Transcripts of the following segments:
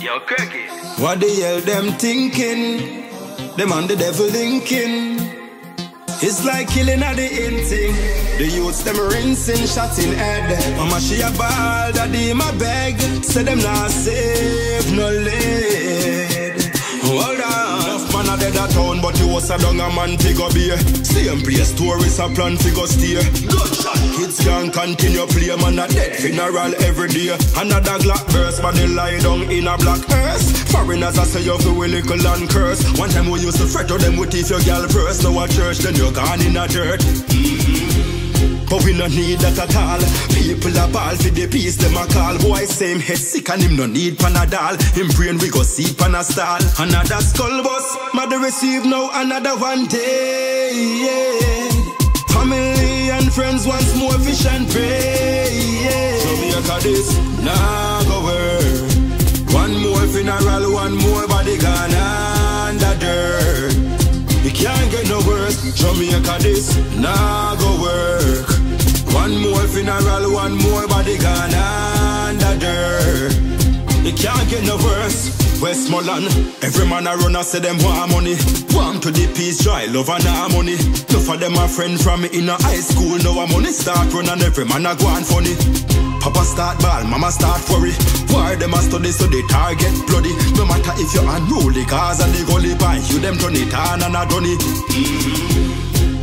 Yo, Kirky. What the hell them thinking? Them and the devil linking. It's like killing at the end thing. The youths them rinsing, shotting head. Mama she a ball, daddy my bag. Say them not save no lead. Hold on. Enough man a dead a town, but you was a dung a man figure beer. Same place, tourists a plan figure steer. Gunshot. Kids can continue play, man a dead funeral every day. Another Glock burst, but they lie down in a black earth. Foreigners a say you feel we little and curse. One time we used to fret to them with if your gal first. Now a church, then you gone in a dirt. But we no need that at all. People a ball for the peace, them a call. Boy same head sick and him no need Panadol. Him brain we go see Panastal. Another skull bus, mother receive now another one day. Yeah. Family and friends once more fish and pray. Yeah. So me a cut this, nah go work. One more funeral, one more body gone under dirt. It can't get no worse. Jamaica this, nah go work. One more funeral, one more body gone under dirt. It can't get no worse. Westmoreland, every man a runner say them want money. Want to the peace, joy, love and harmony. Enough of them a friend from inner high school. Now a money start run and every man a go on funny. Papa start ball, mama start worry. Why them a study so they target bloody. No matter if you're unruly, cause and the gully by you them turn it on and a dunny.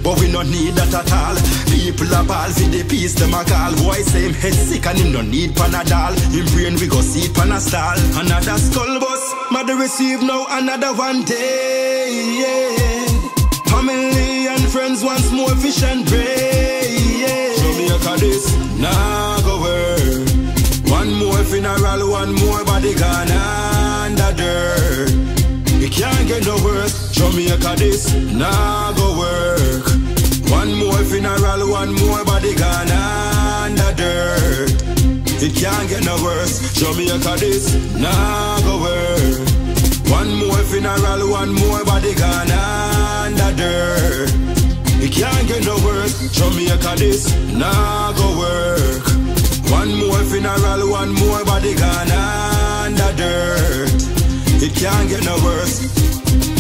But we no need that at all. People a ball for the peace, them a call. Boy same head sick and him no need Panadol. Him brain we go see Panastal. Another skull bus, mother receive now another one day. Yeah. Family and friends once more fish and pray. Yeah. Show me a card this, nah go work. One more funeral, one more body gone under dirt. It can't get no worse. Show me a card this, nah go work. One more funeral, one more body gone under dirt. It can't get no worse. Show me a card this, nah go work. One more funeral, one more body gone under dirt. It can't get no worse. Show me a card this, nah go work. One more funeral, one more body gone under dirt. It can't get no worse.